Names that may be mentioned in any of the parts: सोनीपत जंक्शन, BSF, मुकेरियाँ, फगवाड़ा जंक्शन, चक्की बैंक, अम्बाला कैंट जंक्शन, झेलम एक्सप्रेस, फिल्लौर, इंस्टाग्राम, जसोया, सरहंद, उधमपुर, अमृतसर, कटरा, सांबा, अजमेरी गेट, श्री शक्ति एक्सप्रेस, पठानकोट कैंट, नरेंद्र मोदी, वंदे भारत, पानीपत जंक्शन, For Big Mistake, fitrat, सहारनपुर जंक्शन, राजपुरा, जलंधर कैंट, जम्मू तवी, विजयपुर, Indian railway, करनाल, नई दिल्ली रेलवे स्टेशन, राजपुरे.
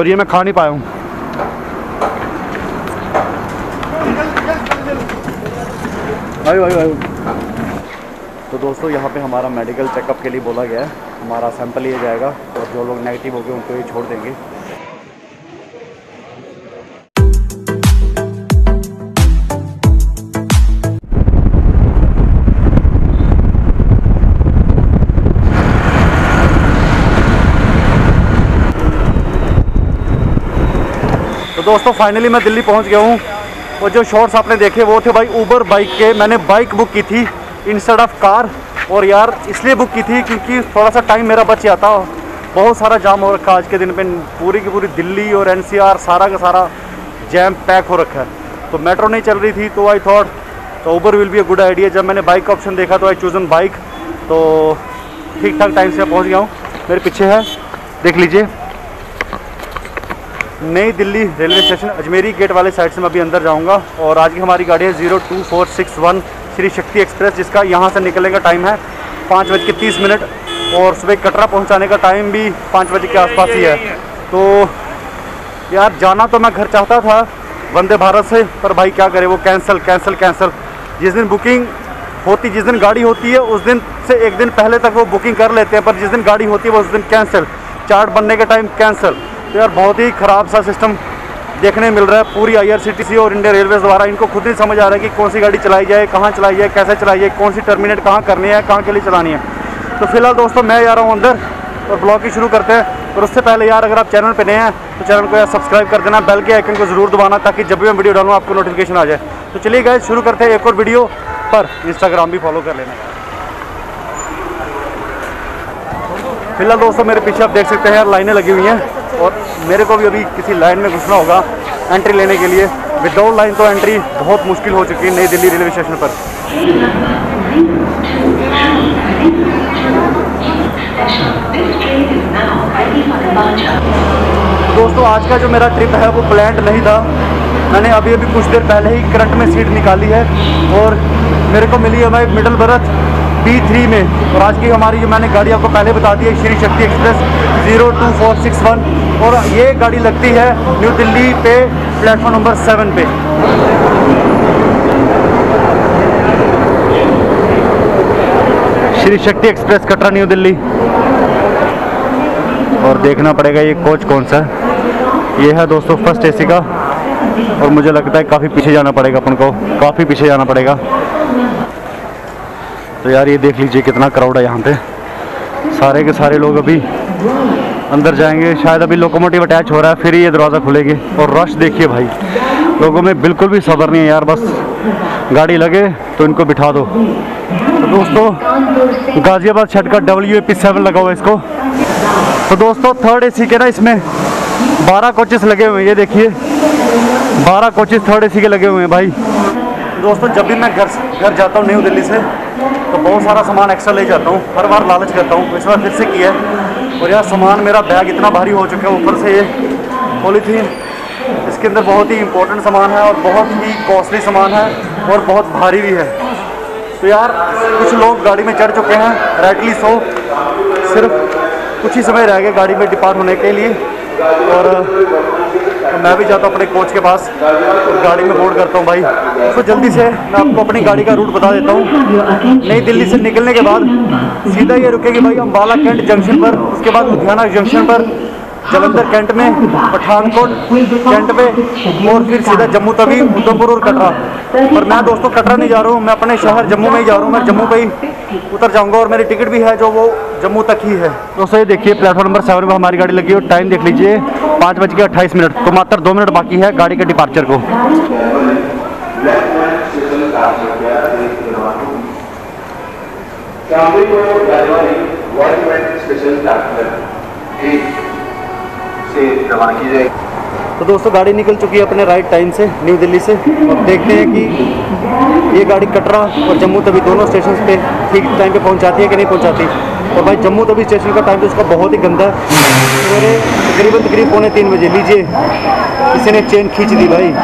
और ये मैं खा नहीं पाया हूँ। तो दोस्तों यहाँ पे हमारा मेडिकल चेकअप के लिए बोला गया है, हमारा सैंपल लिया जाएगा और जो लोग नेगेटिव हो गए उनको ये छोड़ देंगे। दोस्तों फाइनली मैं दिल्ली पहुंच गया हूँ और जो शॉर्ट्स आपने देखे वो थे भाई ऊबर बाइक के। मैंने बाइक बुक की थी इंस्टेड ऑफ कार, और यार इसलिए बुक की थी क्योंकि थोड़ा सा टाइम मेरा बच जाता। बहुत सारा जाम हो रखा आज के दिन पे, पूरी की पूरी दिल्ली और एनसीआर सारा का सारा जैम पैक हो रखा है। तो मेट्रो नहीं चल रही थी तो आई थॉट तो Uber will be a good idea. जब मैंने बाइक का ऑप्शन देखा तो आई चूजन बाइक। तो ठीक ठाक टाइम से पहुँच गया हूँ, मेरे पीछे है देख लीजिए नई दिल्ली रेलवे स्टेशन अजमेरी गेट वाले साइड से मैं अभी अंदर जाऊंगा। और आज की हमारी गाड़ी है 02461 श्री शक्ति एक्सप्रेस, जिसका यहां से निकलने का टाइम है 5:30 और सुबह कटरा पहुंचाने का टाइम भी 5 बजे के आसपास ही है। तो यार जाना तो मैं घर चाहता था वंदे भारत से, पर भाई क्या करें, वो कैंसिल। जिस दिन बुकिंग होती, जिस दिन गाड़ी होती है उस दिन से एक दिन पहले तक वो बुकिंग कर लेते हैं, पर जिस दिन गाड़ी होती है वो उस दिन कैंसिल, चार्ट बनने का टाइम कैंसिल। तो यार बहुत ही ख़राब सा सिस्टम देखने मिल रहा है पूरी आईआरसीटीसी और इंडियन रेलवेज़ द्वारा। इनको खुद ही समझ आ रहा है कि कौन सी गाड़ी चलाई जाए, कहाँ चलाई जाए, कैसे चलाई जाए, कौन सी टर्मिनेट कहाँ करनी है, कहाँ के लिए चलानी है। तो फिलहाल दोस्तों मैं जा रहा हूँ अंदर और ब्लॉग ही शुरू करते हैं। और उससे पहले यार अगर आप चैनल पर नए हैं तो चैनल को यार सब्सक्राइब कर देना, बेल के आइकन को ज़रूर दबाना ताकि जब भी मैं वीडियो डालूँ आपको नोटिफिकेशन आ जाए। तो चलिए गाइस शुरू करते हैं एक और वीडियो, पर इंस्टाग्राम भी फॉलो कर लेना। फिलहाल दोस्तों मेरे पीछे आप देख सकते हैं यार लाइनें लगी हुई हैं और मेरे को भी अभी किसी लाइन में घुसना होगा एंट्री लेने के लिए। विदाउट लाइन तो एंट्री बहुत मुश्किल हो चुकी है नई दिल्ली रेलवे स्टेशन पर। दोस्तों आज का जो मेरा ट्रिप है वो प्लान्ड नहीं था, मैंने अभी अभी कुछ देर पहले ही करंट में सीट निकाली है और मेरे को मिली है भाई मिडल बर्थ B3 में। और आज की हमारी जो मैंने गाड़ी आपको पहले बता दी है श्री शक्ति एक्सप्रेस 02461, और ये गाड़ी लगती है न्यू दिल्ली पे प्लेटफॉर्म नंबर 7 पे। श्री शक्ति एक्सप्रेस कटरा new Delhi. और देखना पड़ेगा ये कोच कौन सा है। ये है दोस्तों फर्स्ट एसी का, और मुझे लगता है काफ़ी पीछे जाना पड़ेगा अपन को, काफ़ी पीछे जाना पड़ेगा। तो यार ये देख लीजिए कितना क्राउड है यहाँ पे, सारे के सारे लोग अभी अंदर जाएंगे। शायद अभी लोकोमोटिव अटैच हो रहा है फिर ये दरवाज़ा खुलेगी। और रश देखिए भाई, लोगों में बिल्कुल भी सब्र नहीं है यार, बस गाड़ी लगे तो इनको बिठा दो। तो दोस्तों गाज़ियाबाद शट का WAP7 लगा हुआ है इसको। तो दोस्तों थर्ड AC के ना इसमें 12 कोचेस लगे हुए हैं, ये देखिए 12 कोचेस थर्ड AC के लगे हुए हैं भाई। दोस्तों जब भी मैं घर जाता हूँ न्यू दिल्ली से तो बहुत सारा सामान एक्स्ट्रा ले जाता हूँ, हर बार लालच करता हूँ, इस बार फिर से किया है। और यार सामान मेरा बैग इतना भारी हो चुका है, ऊपर से ये पॉलीथीन, इसके अंदर बहुत ही इंपॉर्टेंट सामान है और बहुत ही कॉस्टली सामान है और बहुत भारी भी है। तो यार कुछ लोग गाड़ी में चढ़ चुके हैं, राइटली सो, सिर्फ कुछ ही समय रह गए गाड़ी में डिपार्ट होने के लिए। और मैं भी जाता हूँ अपने कोच के पास, गाड़ी में बोर्ड करता हूँ भाई। तो जल्दी से मैं आपको अपनी गाड़ी का रूट बता देता हूँ। नई दिल्ली से निकलने के बाद सीधा ये रुकेगी भाई अम्बाला कैंट जंक्शन पर, उसके बाद लुधियाना जंक्शन पर, जलंधर कैंट में, पठानकोट कैंट में, और फिर सीधा जम्मू तवी, उधमपुर और कटरा। पर मैं दोस्तों कटरा नहीं जा रहा हूँ, मैं अपने शहर जम्मू में ही जा रहा हूँ। मैं जम्मू पर ही उतर जाऊँगा और मेरी टिकट भी है जो वो जम्मू तक ही है। दोस्तों ये देखिए प्लेटफॉर्म नंबर 7 पर हमारी गाड़ी लगी और टाइम देख लीजिए 5:28, तो मात्र 2 मिनट बाकी है गाड़ी के डिपार्चर को। तो दोस्तों गाड़ी निकल चुकी है अपने राइट टाइम से न्यू दिल्ली से। अब देखते हैं कि ये गाड़ी कटरा और जम्मू तवी दोनों स्टेशन पे ठीक टाइम पे पहुंचाती है कि नहीं पहुंचाती। और भाई जम्मू तवी स्टेशन का टाइम तो इसका बहुत ही गंदा है, मेरे तकरीबन 2:45 बजे। लीजिए किसी ने चेन खींच दी भाई।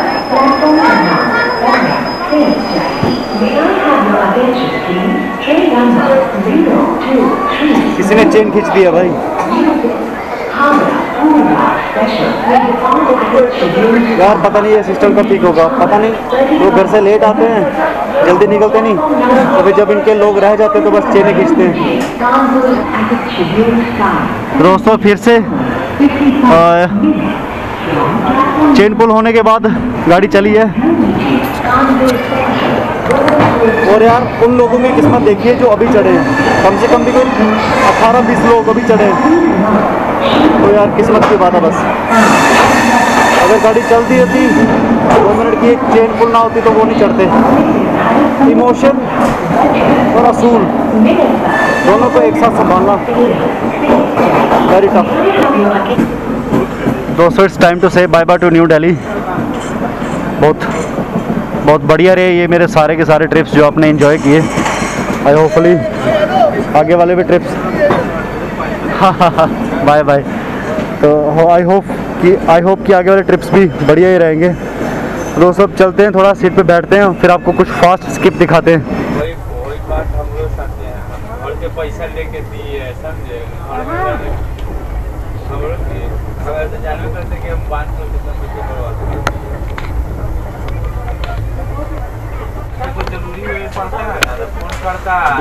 किसी ने चेन खींच दिया भाई। यार पता नहीं ये सिस्टम का पीक होगा, पता नहीं वो घर से लेट आते हैं, जल्दी निकलते नहीं, तो फिर जब इनके लोग रह जाते हैं तो बस चेने खींचते हैं। दोस्तों फिर से चेन पुल होने के बाद गाड़ी चली है। और यार उन लोगों में किस्मत देखिए जो अभी चढ़े हैं, कम से कम भी कोई 18-20 लोग अभी चढ़े हैं, तो यार किस्मत की बात है। बस अगर गाड़ी चलती होती 2 मिनट की एक चेन पुल ना होती तो वो नहीं चढ़ते। इमोशन और असूल दोनों को एक साथ संभालना वेरी टफ। दोस्तों it's time to say bye bye to new Delhi. बहुत बढ़िया रहे ये मेरे सारे के सारे ट्रिप्स जो आपने एंजॉय किए। आई होपफुली आगे वाले भी ट्रिप्स बाय बाय। तो आई होप कि आगे वाले ट्रिप्स भी बढ़िया ही रहेंगे। दोस्तों अब चलते हैं, थोड़ा सीट पे बैठते हैं, फिर आपको कुछ फास्ट स्किप दिखाते हैं।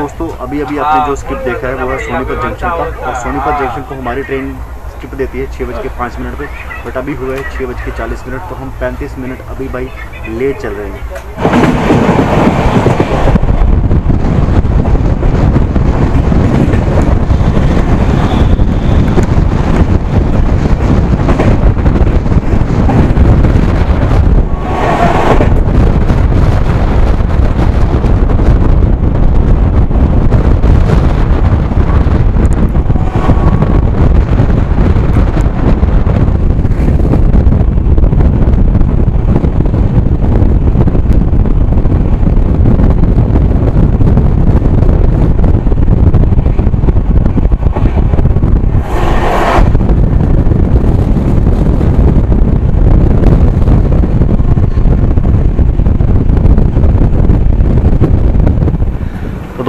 दोस्तों अभी आपने जो स्किप देखा है वो है सोनीपत जंक्शन का, और सोनीपत जंक्शन को हमारी ट्रेन स्किप देती है 6:05 पे, बट अभी हुआ है 6:40, तो हम 35 मिनट अभी भाई लेट चल रहे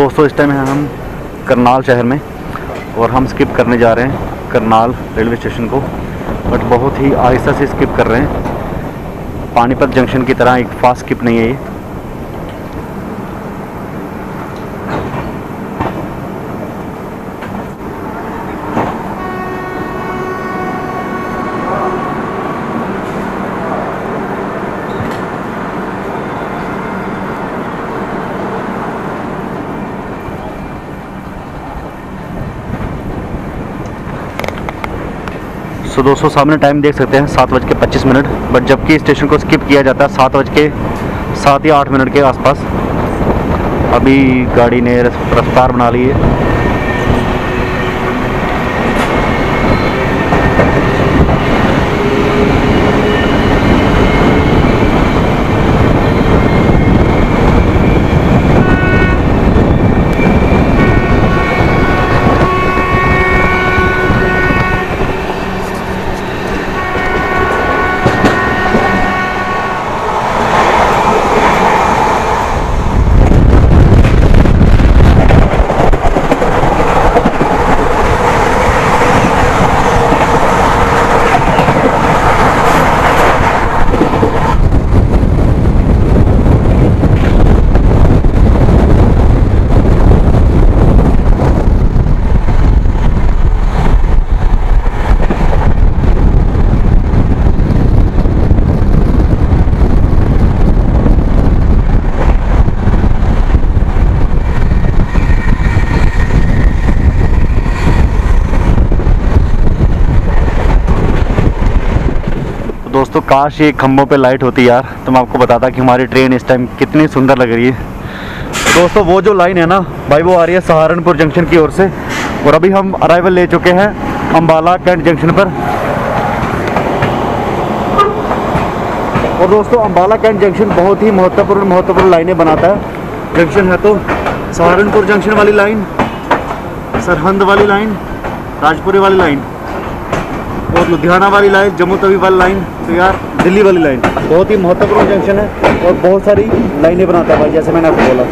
दोस्तों इस टाइम है हम करनाल शहर में, और हम स्किप करने जा रहे हैं करनाल रेलवे स्टेशन को, बट बहुत ही आहिस्ता से स्किप कर रहे हैं। पानीपत जंक्शन की तरह एक फास्ट स्किप नहीं है ये। तो दोस्तों सामने टाइम देख सकते हैं 7:25, बट जबकि स्टेशन को स्किप किया जाता है 7:07 या 8 के आसपास। अभी गाड़ी ने रफ्तार बना ली है। दोस्तों काश ये खंभों पे लाइट होती यार, तो मैं आपको बताता कि हमारी ट्रेन इस टाइम कितनी सुंदर लग रही है। दोस्तों वो जो लाइन है ना भाई, वो आ रही है सहारनपुर जंक्शन की ओर से, और अभी हम अराइवल ले चुके हैं अम्बाला कैंट जंक्शन पर। और दोस्तों अम्बाला कैंट जंक्शन बहुत ही महत्वपूर्ण लाइनें बनाता है। जंक्शन है तो सहारनपुर जंक्शन वाली लाइन, सरहंद वाली लाइन, राजपुरे वाली लाइन, और लुधियाना वाली लाइन, जम्मू तवी वाली लाइन, तो यार दिल्ली वाली लाइन बहुत ही महत्वपूर्ण जंक्शन है और बहुत सारी लाइनें बनाता है भाई, जैसे मैंने आपको बोला।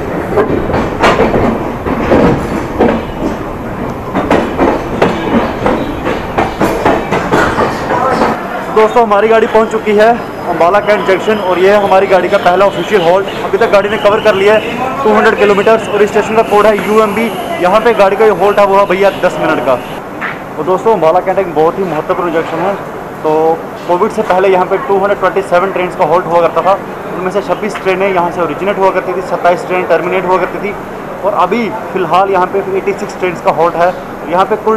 दोस्तों हमारी गाड़ी पहुंच चुकी है अम्बाला कैंट जंक्शन और ये हमारी गाड़ी का पहला ऑफिशियल हॉल्ट। अभी तक गाड़ी ने कवर कर लिया है 200 किलोमीटर्स और इस स्टेशन का कोड है UMB। यहाँ पे गाड़ी का ये हॉल्ट है वो है भैया 10 मिनट का। और दोस्तों अम्बाला कैंट एक बहुत ही महत्वपूर्ण जंक्शन है। तो कोविड से पहले यहाँ पर 227 ट्रेन का हॉल्ट हुआ करता था, उनमें से 26 ट्रेनें यहाँ से ओरिजिनेट हुआ करती थी, 27 ट्रेन टर्मिनेट हुआ करती थी और अभी फ़िलहाल यहाँ पे 86 ट्रेन का हॉल्ट है। यहाँ पे कुल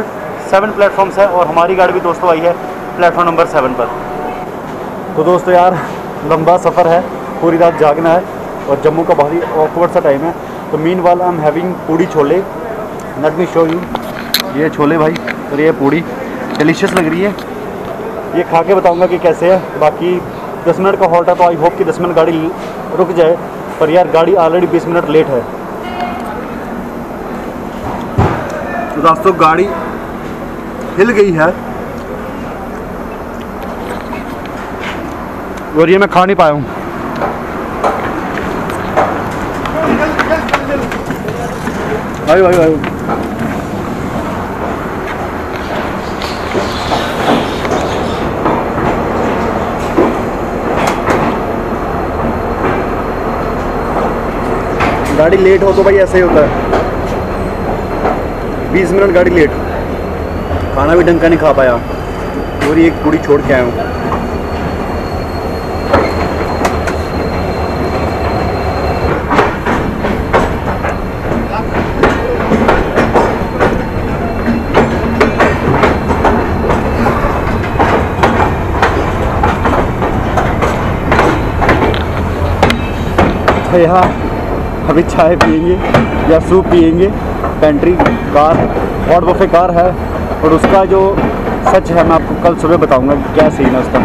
7 प्लेटफॉर्म्स है और हमारी गाड़ी भी दोस्तों आई है प्लेटफॉर्म नंबर 7 पर। तो दोस्तों यार लंबा सफ़र है, पूरी रात जागना है और जम्मू का भारी ऑकवर्ड सा टाइम है। तो meanwhile I am having puri chole, let me show you. ये छोले भाई और ये पूड़ी डिलीशियस लग रही है, ये खा के बताऊँगा कि कैसे है। बाकी 10 मिनट का हॉल्ट है तो आई होप कि 10 मिनट गाड़ी रुक जाए, पर यार गाड़ी ऑलरेडी 20 मिनट लेट है। तो दोस्तों गाड़ी हिल गई है और ये मैं खा नहीं पाया हूँ। भाई भाई भाई गाड़ी लेट हो तो भाई ऐसे ही होता है, 20 मिनट गाड़ी लेट, खाना भी ढंग का नहीं खा पाया और एक पूड़ी छोड़ के आया हूँ। यहाँ अभी चाय पियेंगे या सूप पियेंगे, pantry car hot buffet car है और उसका जो सच है मैं आपको कल सुबह बताऊंगा क्या सीन है उसका।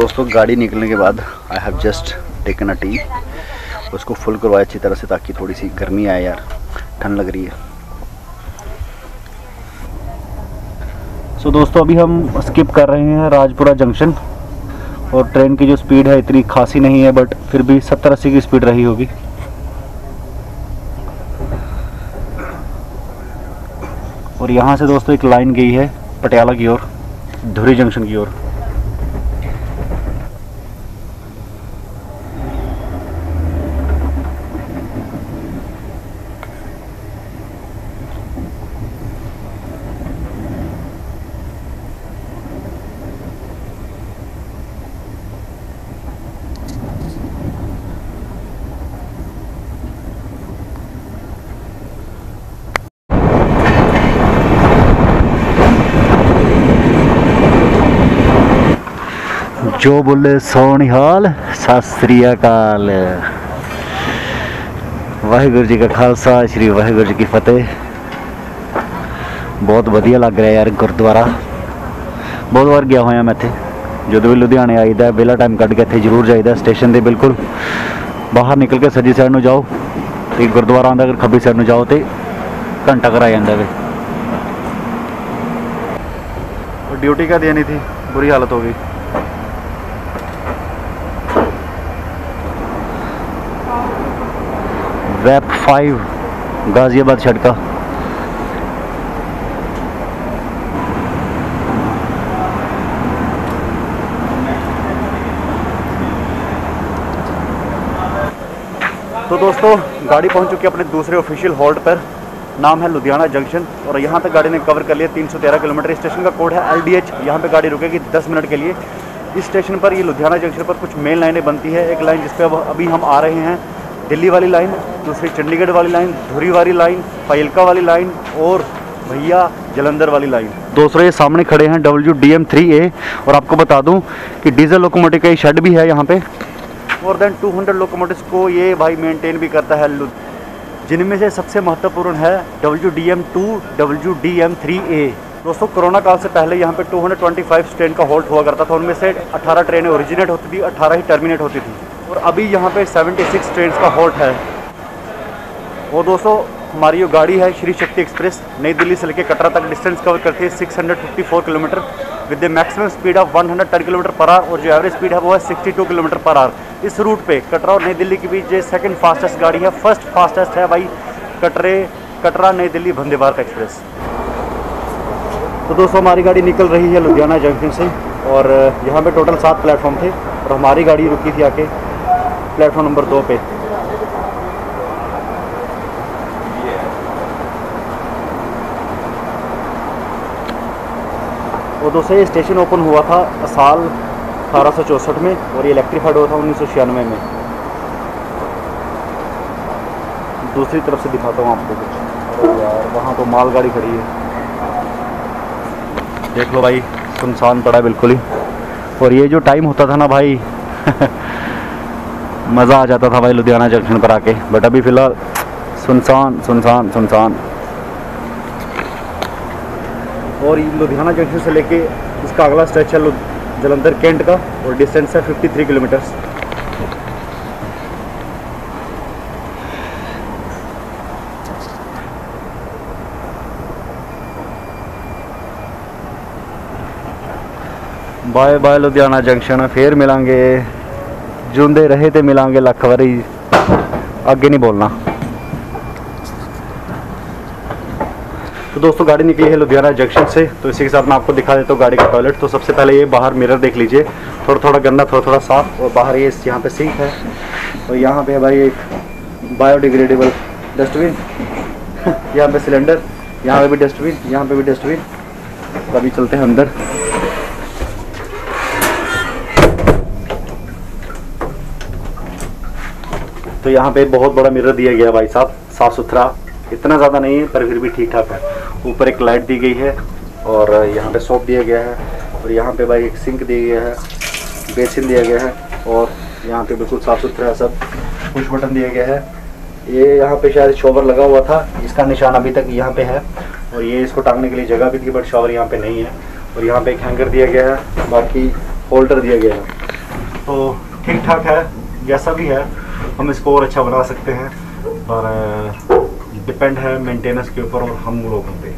दोस्तों गाड़ी निकलने के बाद I have just taken a tea, उसको फुल करवाया अच्छी तरह से ताकि थोड़ी सी गर्मी आए, यार ठंड लग रही है। सो दोस्तों अभी हम स्किप कर रहे हैं राजपुरा जंक्शन और ट्रेन की जो स्पीड है इतनी खासी नहीं है, बट फिर भी 70-80 की स्पीड रही होगी। और यहाँ से दोस्तों एक लाइन गई है पटियाला की ओर, धुरी जंक्शन की ओर। जो बोले सोनिहाल सत श्री अकाल, वाहिगुरु जी का खालसा श्री वाहिगुरु जी की फतेह। बहुत वधिया लग रहा है यार गुरुद्वारा, बहुत बार गया होया मैं इत्थे, जदों भी लुधियाने आईदा बेला टाइम कट के इत्थे जरूर जाईदा। स्टेशन के बिल्कुल बाहर निकल के सज्जी साइड नूं जाओ तो गुरुद्वारा आंदा, अगर खब्बी साइड नूं जाओ तो घंटा घर आ जांदा वे। ड्यूटी का देनी थी, बुरी हालत हो गई। वेब 5 गाजियाबाद सड़का। तो दोस्तों गाड़ी पहुंच चुकी है अपने दूसरे ऑफिशियल हॉल्ट पर, नाम है लुधियाना जंक्शन और यहाँ तक गाड़ी ने कवर कर लिया 313 किलोमीटर। स्टेशन का कोड है LDH। यहाँ पर गाड़ी रुकेगी 10 मिनट के लिए। इस स्टेशन पर ये लुधियाना जंक्शन पर कुछ मेन लाइनें बनती है। एक लाइन जिसपे अभी हम आ रहे हैं दिल्ली वाली लाइन, दूसरी चंडीगढ़ वाली लाइन, धुरी वाली लाइन, पायलका वाली लाइन और भैया जलंधर वाली लाइन। दोस्तों ये सामने खड़े हैं WDM 3A और आपको बता दूं कि डीजल लोकोमोटिव का ये शेड भी है यहाँ पे। मोर देन 200 लोकोमोटिव्स को ये भाई मेंटेन भी करता है, जिनमें से सबसे महत्वपूर्ण है WDM 2, WDM 3A। दोस्तों कोरोना काल से पहले यहाँ पे 225 ट्रेन का हॉल्ट हुआ करता था, उनमें से 18 ट्रेनें ओरिजिनेट होती थी, 18 ही टर्मिनेट होती थी और अभी यहाँ पे 76 ट्रेन का हॉल्ट है। और दोस्तों हमारी जो गाड़ी है श्री शक्ति एक्सप्रेस नई दिल्ली से लेकर कटरा तक डिस्टेंस कवर करती है 654 kilometre with the maximum speed of 110 kilometre per hour और जो एवरेज स्पीड है वो है 62 किलोमीटर पर आवर। इस रूट पे कटरा और नई दिल्ली के बीच ये सेकेंड फास्टेस्ट गाड़ी है, फर्स्ट फास्टेस्ट है भाई कटरा नई दिल्ली वंदे भारत एक्सप्रेस। तो दोस्तों हमारी गाड़ी निकल रही है लुधियाना जंक्शन से और यहाँ पे टोटल 7 प्लेटफॉर्म थे और हमारी गाड़ी रुकी थी आके प्लेटफॉर्म नंबर 2 पे। और दोस्तों ये स्टेशन ओपन हुआ था साल 1864 में और ये इलेक्ट्रीफाइड हुआ था 1996 में। दूसरी तरफ से दिखाता हूँ आपको कुछ। अरे यार वहाँ तो मालगाड़ी खड़ी है, देख लो भाई सुनसान पड़ा है बिल्कुल ही। और ये जो टाइम होता था ना भाई मज़ा आ जाता था भाई लुधियाना जंक्शन पर आके, बट अभी फ़िलहाल सुनसान सुनसान सुनसान। और लुधियाना जंक्शन से लेके इसका अगला स्ट्रेच है जलंधर कैंट का और डिस्टेंस है 53 kilometres. Bye bye Ludhiana junction, फिर मिलांगे, जुंदे रहे ते मिलांगे लख वारी, आगे नहीं बोलना। तो दोस्तों गाड़ी निकली है लुधियाना जंक्शन से, तो इसी के साथ मैं आपको दिखा देता हूँ गाड़ी का टॉयलेट। तो सबसे पहले ये बाहर मिरर देख लीजिए, थोड़ा थोड़ा गंदा थोड़ा थोड़ा साफ। और बाहर ये यहाँ पे सिंक है और यहाँ पे है भाई एक बायोडिग्रेडेबल डस्टबिन, यहाँ पे सिलेंडर, यहाँ पे भी डस्टबिन, यहाँ पे भी डस्टबिन। अभी चलते हैं अंदर। तो यहाँ पे बहुत बड़ा मिरर दिया गया भाई साहब, साफ सुथरा इतना ज़्यादा नहीं है पर फिर भी ठीक ठाक है। ऊपर एक लाइट दी गई है और यहाँ पे सोप दिया गया है और यहाँ पे भाई एक सिंक दिया गया है, बेसिन दिया गया है और यहाँ पे बिल्कुल साफ़ सुथरा है सब। पुश बटन दिया गया है। ये यहाँ पे शायद शॉवर लगा हुआ था, इसका निशान अभी तक यहाँ पे है और ये इसको टांगने के लिए जगह भी थी बट शॉवर यहाँ पे नहीं है। और यहाँ पे एक हैंगर दिया गया है, बाकी होल्डर दिया गया है। तो ठीक ठाक है, जैसा भी है हम इसको और अच्छा बना सकते हैं पर डिपेंड है मेंटेनेंस के ऊपर और हम लोगों पे।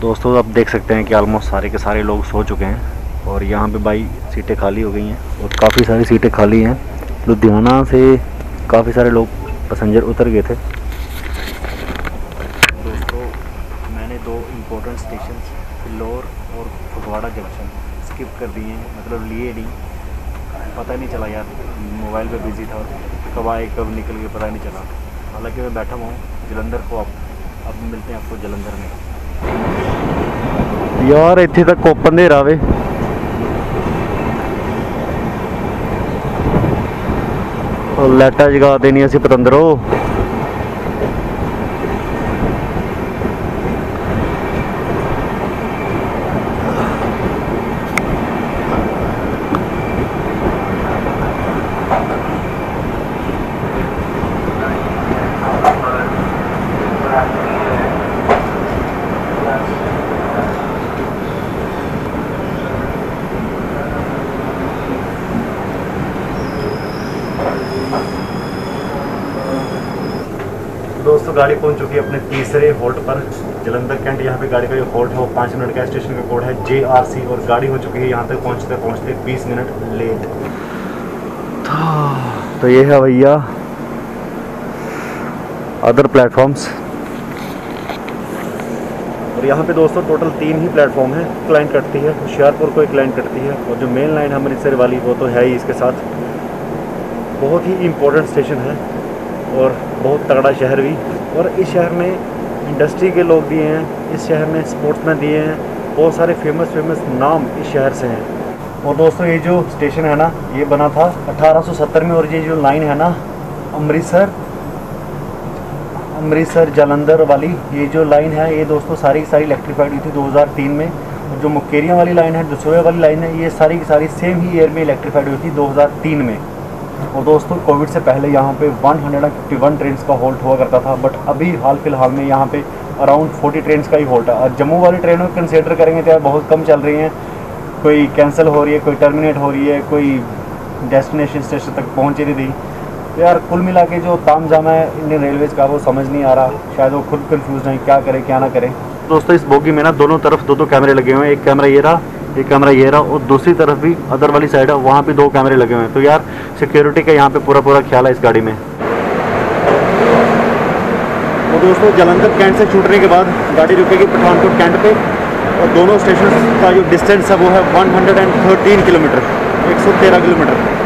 दोस्तों आप देख सकते हैं कि ऑलमोस्ट सारे के सारे लोग सो चुके हैं और यहाँ पे भाई सीटें खाली हो गई हैं और काफ़ी सारी सीटें खाली हैं। लुधियाना से काफ़ी सारे लोग पैसेंजर उतर गए थे। दोस्तों मैंने 2 इम्पोर्टेंट स्टेशन फिल्लौर और फगवाड़ा जंक्शन स्किप कर दिए हैं, मतलब लिए नहीं, पता नहीं चला यार, मोबाइल पर बिजी था, कब आए कब निकल गए पता नहीं चला। हालाँकि मैं बैठा हुआ हूँ जलंधर को, अब मिलते हैं आपको जलंधर में। यार इतने तक ओपन दे रहा वे। और लाइटा जगा देनी असी पतंदरो। दोस्तों गाड़ी पहुंच चुकी है अपने तीसरे होल्ट पर जलंधर कैंट। यहाँ पे गाड़ी का जो होल्ट है वो 5 मिनट का, स्टेशन का कोड है JRC और गाड़ी हो चुकी है यहाँ तक पहुँचते पहुँचते 20 मिनट लेट। तो ये है भैया अदर प्लेटफॉर्म्स और यहाँ पे दोस्तों टोटल 3 ही प्लेटफॉर्म है। एक लाइन कटती है होशियारपुर को, एक लाइन कटती है और जो मेन लाइन है अमृतसर वाली वो तो है ही। इसके साथ बहुत ही इम्पोर्टेंट स्टेशन है और बहुत तगड़ा शहर भी। और इस शहर में इंडस्ट्री के लोग दिए हैं, इस शहर में स्पोर्ट्समैन दिए हैं, बहुत सारे फेमस नाम इस शहर से हैं। और दोस्तों ये जो स्टेशन है ना ये बना था 1870 में और ये जो लाइन है ना अमृतसर जालंधर वाली, ये जो लाइन है ये दोस्तों सारी की सारी इलेक्ट्रीफाइड हुई थी 2003 में। और जो मुकेरियाँ वाली लाइन है, जसोया वाली लाइन है, ये सारी की सारी सेम ही ईयर में इलेक्ट्रीफाइड हुई थी 2003 में। और दोस्तों कोविड से पहले यहाँ पे 151 ट्रेन का होल्ट हुआ करता था बट अभी फिलहाल में यहाँ पे अराउंड 40 ट्रेन का ही होल्ट है। और जम्मू वाली ट्रेनों को कंसीडर करेंगे तो यार बहुत कम चल रही हैं, कोई कैंसिल हो रही है, कोई टर्मिनेट हो रही है, कोई डेस्टिनेशन स्टेशन तक पहुँच नहीं रही। तो यार कुल मिला के जो तामझाम है इंडियन रेलवेज़ का वो समझ नहीं आ रहा, शायद वो खुद कन्फ्यूज़ हैं क्या करें क्या ना करें। दोस्तों इस बोगी में ना दोनों तरफ 2-2 कैमरे लगे हुए हैं, एक कैमरा ये रहा, एक कैमरा ये रहा और दूसरी तरफ भी अदर वाली साइड है वहाँ भी 2 कैमरे लगे हुए हैं। तो यार सिक्योरिटी का यहाँ पे पूरा ख्याल है इस गाड़ी में। तो दोस्तों जलंधर कैंट से छूटने के बाद गाड़ी रुकेगी पठानकोट कैंट पे और दोनों स्टेशन का जो डिस्टेंस है वो है 113 किलोमीटर 113 किलोमीटर।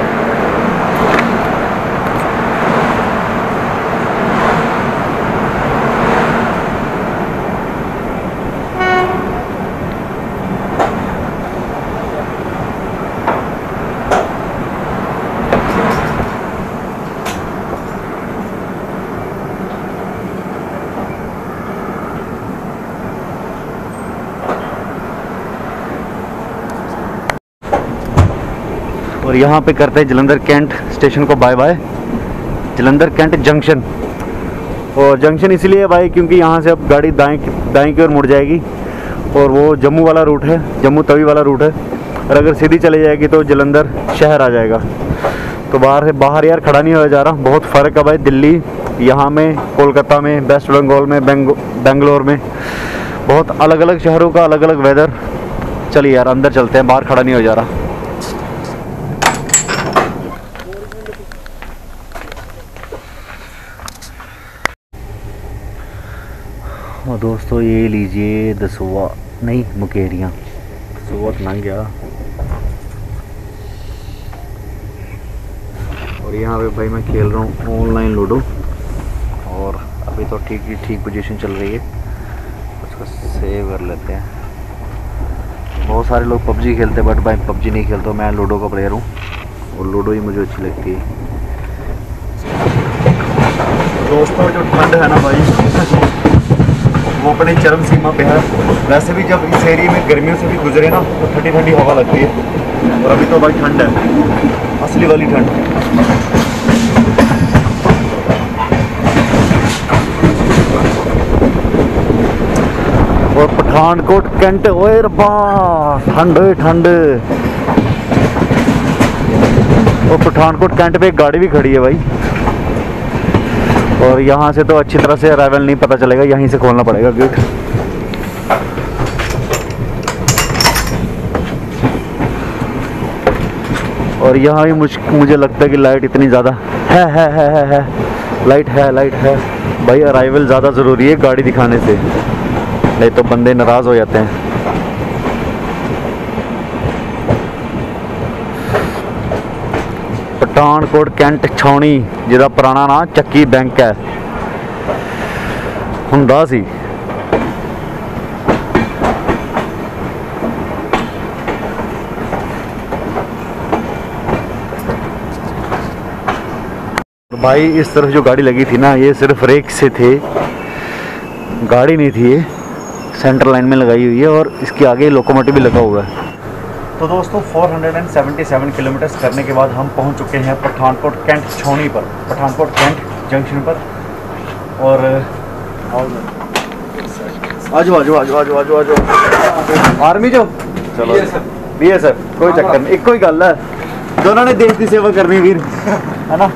और यहाँ पे करते हैं जलंधर कैंट स्टेशन को bye bye, जलंधर कैंट junction. और जंक्शन इसलिए बाय क्योंकि यहाँ से अब गाड़ी दाएं की ओर मुड़ जाएगी और वो जम्मू वाला रूट है, जम्मू तवी वाला रूट है। और अगर सीधी चली जाएगी तो जलंधर शहर आ जाएगा। तो बाहर से बाहर यार खड़ा नहीं हो जा रहा, बहुत फ़र्क है भाई दिल्ली यहाँ में, कोलकाता में, वेस्ट बंगाल में, बेंगलोर में, बहुत अलग अलग शहरों का अलग अलग वेदर। चलिए यार अंदर चलते हैं, बाहर खड़ा नहीं हो जा रहा। और दोस्तों ये लीजिए दसोया नहीं मुकेरियाँ, दसोया ना गया। और यहाँ पे भाई मैं खेल रहा हूँ ऑनलाइन लूडो, और अभी तो ठीक पोजीशन चल रही है, उसको सेव कर लेते हैं। बहुत सारे लोग पबजी खेलते हैं बट भाई पबजी नहीं खेलता, मैं लूडो का प्लेयर हूँ और लूडो ही मुझे अच्छी लगती है। दोस्तों जो ठंड है ना भाई वो अपनी चरम सीमा पे है। वैसे भी जब इस एरिया में गर्मियों से भी गुजरे ना तो ठंडी ठंडी हवा लगती है, और अभी तो भाई ठंड है, असली वाली ठंड। और पठानकोट कैंट, ओए रब्बा ठंड ठंड। और पठानकोट कैंट पे एक गाड़ी भी खड़ी है भाई, और यहाँ से तो अच्छी तरह से अराइवल नहीं पता चलेगा, यहीं से खोलना पड़ेगा गेट। और यहाँ भी मुझे लगता है कि लाइट इतनी ज़्यादा है लाइट है भाई। अराइवल ज़्यादा ज़रूरी है गाड़ी दिखाने से, नहीं तो बंदे नाराज़ हो जाते हैं। पठानकोट कैंट छावनी जिहदा पुराना नाम चक्की बैंक है हुंदा सी। भाई इस तरफ जो गाड़ी लगी थी ना ये सिर्फ रेक से थे, गाड़ी नहीं थी, ये सेंटर लाइन में लगाई हुई है और इसके आगे लोकोमोटिव भी लगा हुआ है। तो दोस्तों 477 किलोमीटर्स करने के बाद हम पहुंच चुके हैं पठानकोट कैंट छावनी पर, पठानकोट कैंट जंक्शन पर। और आजो आजो आजो आजो आजो आजो आर्मी जो चलो BSF कोई चक्कर नहीं, एक ही गल है दोनों ने देश की सेवा करनी वीर है ना।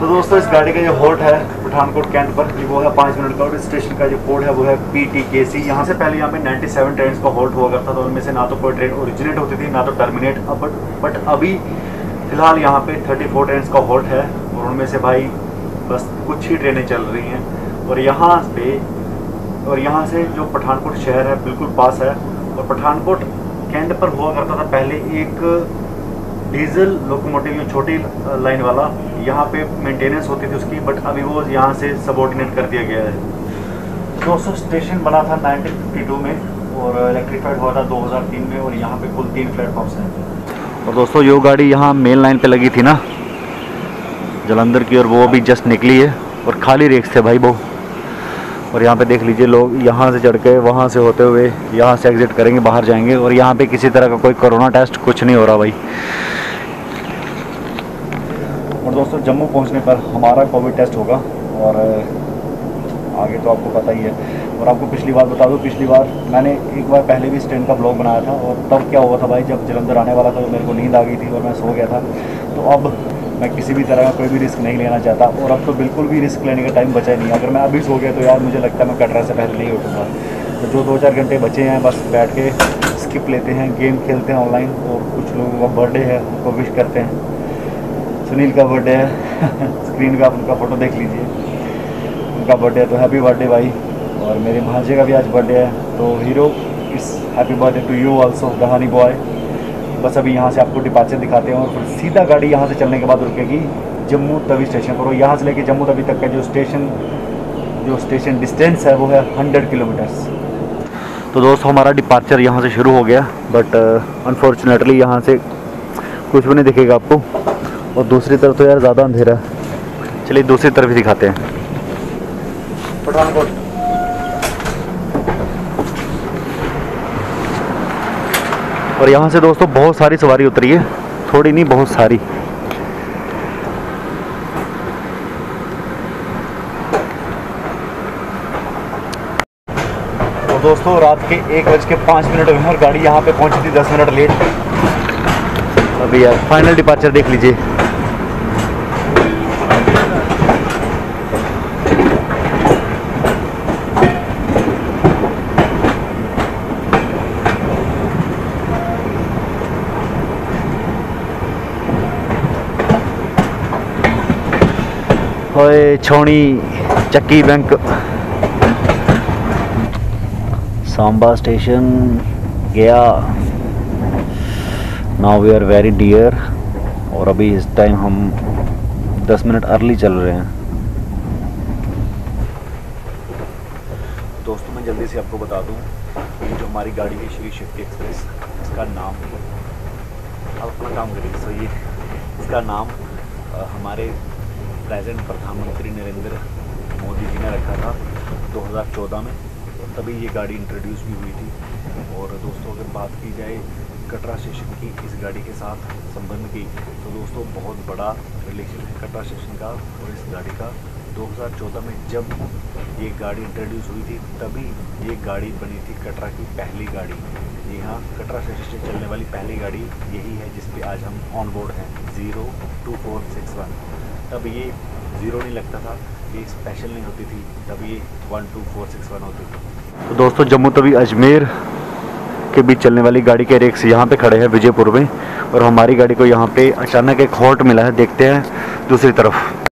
तो दोस्तों इस गाड़ी का जो होल्ट है पठानकोट कैंट पर वो है 5 मिनट का, और स्टेशन का जो कोड है वो है PTKC। यहाँ से पहले यहाँ पे 97 ट्रेन का होल्ट हुआ करता था, तो उनमें से ना तो कोई ट्रेन ओरिजिनेट होती थी ना तो टर्मिनेट। अब बट अभी फिलहाल यहाँ पे 34 ट्रेन का होल्ट है, और उनमें से भाई बस कुछ ही ट्रेनें चल रही हैं। और यहाँ से जो पठानकोट शहर है बिल्कुल पास है। और पठानकोट कैंट पर हुआ करता था पहले एक डीजल लोकोमोटिव जो छोटी लाइन वाला, यहाँ पे मेंटेनेंस होती थी उसकी, बट अभी वो यहाँ से सबॉर्डिनेट कर दिया गया है। 200 स्टेशन बना था 1952 में और इलेक्ट्रीफाइड हुआ था 2003 में, और यहाँ पे कुल 3 प्लेटफॉर्म्स हैं। और दोस्तों ये गाड़ी यहाँ मेन लाइन पे लगी थी ना जलंधर की, और वो अभी जस्ट निकली है और खाली रेक्स थे भाई वो। और यहाँ पे देख लीजिए लोग यहाँ से चढ़ के वहाँ से होते हुए यहाँ से एग्जिट करेंगे, बाहर जाएंगे। और यहाँ पे किसी तरह का कोई कोरोना टेस्ट कुछ नहीं हो रहा भाई। और दोस्तों जम्मू पहुँचने पर हमारा कोविड टेस्ट होगा, और आगे तो आपको पता ही है। और आपको पिछली बार बता दूँ, पिछली बार मैंने एक बार पहले भी इस ट्रेन का ब्लॉग बनाया था, और तब क्या हुआ था भाई जब जलंधर आने वाला था तो मेरे को नींद आ गई थी और मैं सो गया था। तो अब मैं किसी भी तरह का कोई भी रिस्क नहीं लेना चाहता, और अब तो बिल्कुल भी रिस्क लेने का टाइम बचा ही नहीं। अगर मैं अभी सो गया तो यार मुझे लगता है मैं कटरा से पहले नहीं उठूँगा। तो जो 2-4 घंटे बचे हैं बस बैठ के स्किप लेते हैं, गेम खेलते हैं ऑनलाइन। और कुछ लोगों का बर्थडे है उनको विश करते हैं, सुनील का बर्थडे है स्क्रीन का उनका फ़ोटो देख लीजिए, उनका बर्थडे है तो हैप्पी बर्थडे भाई। और मेरे भांजे का भी आज बर्थडे है, तो हीरो इस happy birthday to you also कहानी बॉय। बस अभी यहाँ से आपको डिपार्चर दिखाते हैं और फिर सीधा गाड़ी यहाँ से चलने के बाद रुकेगी जम्मू तवी स्टेशन पर। और यहाँ से लेके जम्मू तवी तक का जो स्टेशन डिस्टेंस है वो है 100 किलोमीटर्स। तो दोस्तों हमारा डिपार्चर यहाँ से शुरू हो गया, बट अनफॉर्चुनेटली यहाँ से कुछ भी नहीं दिखेगा आपको। और दूसरी तरफ तो यार ज़्यादा अंधेरा है, चलिए दूसरी तरफ ही दिखाते हैं। पठानकोट और यहाँ से दोस्तों बहुत सारी सवारी उतरी है, थोड़ी नहीं बहुत सारी। तो दोस्तों रात के 1:05 हुए और गाड़ी यहाँ पे पहुँची थी 10 मिनट लेट। अभी यार फाइनल डिपार्चर देख लीजिए। छोनी चक्की बैंक, सांबा स्टेशन गया। Now we are very dear. और अभी इस टाइम हम 10 मिनट अर्ली चल रहे हैं। दोस्तों मैं जल्दी से आपको बता दूं, ये जो हमारी गाड़ी है श्री शक्ति एक्सप्रेस, इसका नाम आप अपना काम करेंगे। सो ये इसका नाम हमारे प्रेजेंट प्रधानमंत्री नरेंद्र मोदी जी ने रखा था 2014 में, तभी ये गाड़ी इंट्रोड्यूस भी हुई थी। और दोस्तों अगर बात की जाए कटरा स्टेशन की इस गाड़ी के साथ संबंध की, तो दोस्तों बहुत बड़ा रिलेशन है कटरा स्टेशन का और इस गाड़ी का। 2014 में जब ये गाड़ी इंट्रोड्यूस हुई थी तभी ये गाड़ी बनी थी कटरा की पहली गाड़ी। जी हाँ, कटरा स्टेशन से चलने वाली पहली गाड़ी यही है जिस पे आज हम ऑन बोर्ड हैं, 02461। तब ये 0 नहीं लगता था, ये स्पेशल नहीं होती थी, तब ये 12461 होती थी। तो दोस्तों जम्मू तवी अजमेर के बीच चलने वाली गाड़ी के रेक्स यहाँ पे खड़े हैं विजयपुर में, और हमारी गाड़ी को यहाँ पे अचानक एक हॉल्ट मिला है। देखते हैं दूसरी तरफ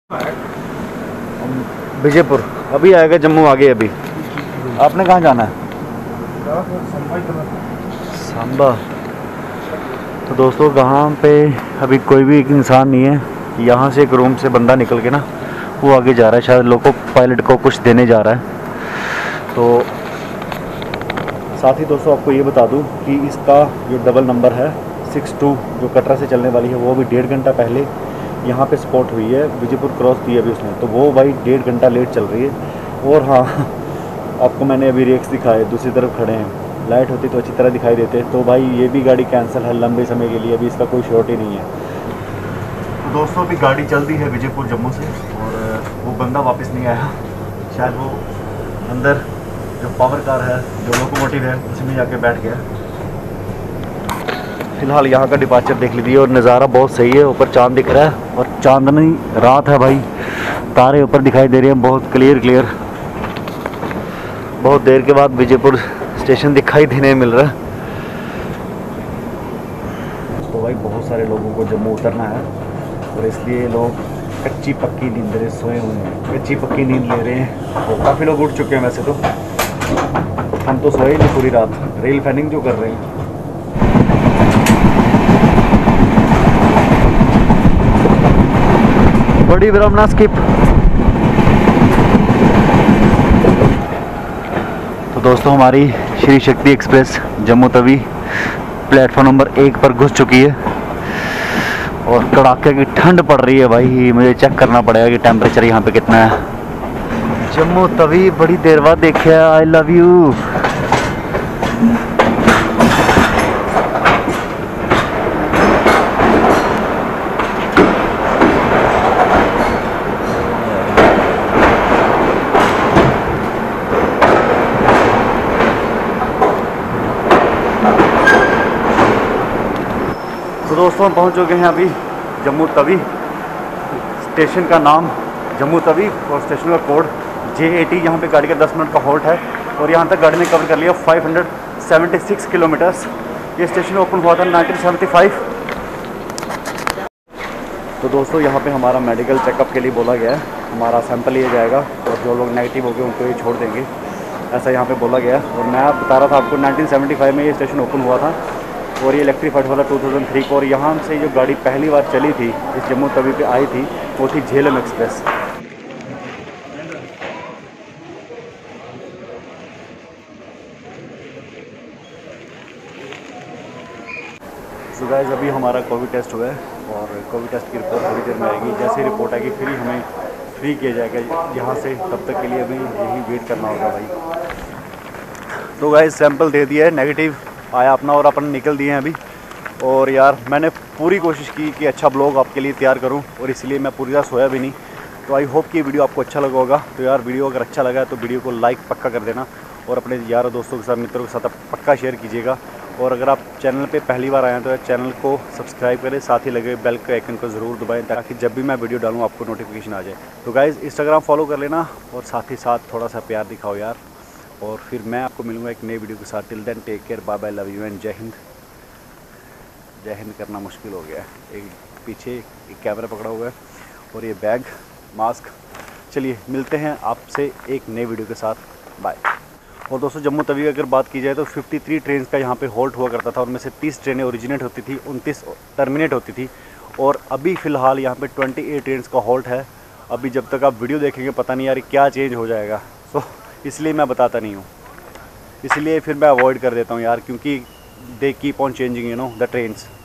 विजयपुर अभी आएगा, जम्मू आगे। अभी आपने कहाँ जाना है? सांबा। तो दोस्तों कहाँ पे अभी कोई भी एक इंसान नहीं है। यहाँ से एक रूम से बंदा निकल के ना वो आगे जा रहा है, शायद लोको पायलट को कुछ देने जा रहा है। तो साथ ही दोस्तों आपको ये बता दूं कि इसका जो डबल नंबर है 62 जो कटरा से चलने वाली है, वो अभी 1.5 घंटा पहले यहाँ पे स्पॉट हुई है, विजयपुर क्रॉस की अभी उसने, तो वो भाई 1.5 घंटा लेट चल रही है। और हाँ, आपको मैंने अभी रेक्स दिखाए, दूसरी तरफ खड़े हैं, लाइट होती तो अच्छी तरह दिखाई देते। तो भाई ये भी गाड़ी कैंसिल है लंबे समय के लिए, अभी इसका कोई श्योरिटी नहीं है। दोस्तों अभी गाड़ी चल दी है विजयपुर जम्मू से, और वो बंदा वापस नहीं आया, शायद वो अंदर जो पावर कार है, जो लोकोमोटिव है, उसमें जाके बैठ गया। फिलहाल यहाँ का डिपार्चर देख लीजिए और नज़ारा बहुत सही है। ऊपर चाँद दिख रहा है और चांदनी रात है भाई, तारे ऊपर दिखाई दे रहे हैं बहुत क्लियर। बहुत देर के बाद विजयपुर स्टेशन दिखाई देने मिल रहा है। तो भाई बहुत सारे लोगों को जम्मू उतरना है और इसलिए लोग कच्ची पक्की नींद ले सोए हुए हैं, कच्ची पक्की नींद ले रहे हैं। तो काफ़ी लोग उठ चुके हैं, वैसे तो हम तो सोए नहीं पूरी रात, रेल फैनिंग जो कर रहे हैं। बड़ी विडम्बना स्किप। तो दोस्तों हमारी श्री शक्ति एक्सप्रेस जम्मू तवी platform number 1 पर घुस चुकी है और कड़ाके की ठंड पड़ रही है भाई। मुझे चेक करना पड़ेगा कि टेम्परेचर यहाँ पे कितना है। जम्मू तवी बड़ी देर बाद देखे, आई लव यू। दोस्तों हम पहुँच चुके हैं अभी जम्मू तवी। स्टेशन का नाम जम्मू तवी और स्टेशन का कोड JAT। यहाँ पे गाड़ी का 10 मिनट का हॉल्ट है और यहाँ तक गाड़ी ने कवर कर लिया 576 किलोमीटर्स। ये स्टेशन ओपन हुआ था 1975। तो दोस्तों यहाँ पे हमारा मेडिकल चेकअप के लिए बोला गया है, हमारा सैंपल लिया जाएगा और जो लोग नेगेटिव हो गए उनको ये छोड़ देंगे। ऐसा यहाँ पे बोला गया। और मैं बता रहा था आपको 1975 में ये स्टेशन ओपन हुआ था और ये इलेक्ट्रीफाइड वाला 2003 को। और यहाँ से जो गाड़ी पहली बार चली थी इस जम्मू तवी पे आई थी वो थी झेलम एक्सप्रेस। सो गाइस अभी हमारा कोविड टेस्ट हुआ है और कोविड टेस्ट की रिपोर्ट थोड़ी देर में आएगी। जैसे ही रिपोर्ट आएगी फिर हमें फ्री किया जाएगा यहाँ से, तब तक के लिए अभी यही वेट करना होगा भाई। तो गाइस सैंपल दे दिया है, नेगेटिव आया अपना और अपन निकल दिए हैं अभी। और यार मैंने पूरी कोशिश की कि अच्छा ब्लॉग आपके लिए तैयार करूँ और इसलिए मैं पूरी रात सोया भी नहीं। तो आई होप कि वीडियो आपको अच्छा लगा होगा। तो यार वीडियो अगर अच्छा लगा है तो वीडियो को लाइक पक्का कर देना और अपने यार दोस्तों के साथ मित्रों के साथ आप पक्का शेयर कीजिएगा। और अगर आप चैनल पे पहली बार आए हैं तो चैनल को सब्सक्राइब करें, साथ ही लगे बेल के आइकन को ज़रूर दबाएं ताकि जब भी मैं वीडियो डालूं आपको नोटिफिकेशन आ जाए। तो गाइज़ इंस्टाग्राम फॉलो कर लेना और साथ ही साथ थोड़ा सा प्यार दिखाओ यार। और फिर मैं आपको मिलूँगा एक नई वीडियो के साथ। Till then take care, bye bye, love you and जय हिंद। जय हिंद करना मुश्किल हो गया है, एक पीछे एक कैमरा पकड़ा हुआ है और ये बैग मास्क। चलिए मिलते हैं आपसे एक नई वीडियो के साथ, बाय। और दोस्तों जम्मू तवी की अगर बात की जाए तो 53 ट्रेन का यहाँ पे होल्ट हुआ करता था। उनमें से 30 ट्रेनें ओरिजिनेट होती थी, 29 टर्मिनेट होती थी और अभी फ़िलहाल यहाँ पे 28 ट्रेन का होल्ट है। अभी जब तक आप वीडियो देखेंगे पता नहीं यार क्या चेंज हो जाएगा, सो इसलिए मैं बताता नहीं हूँ, इसलिए फिर मैं अवॉइड कर देता हूँ यार, क्योंकि they keep on changing you know the trains.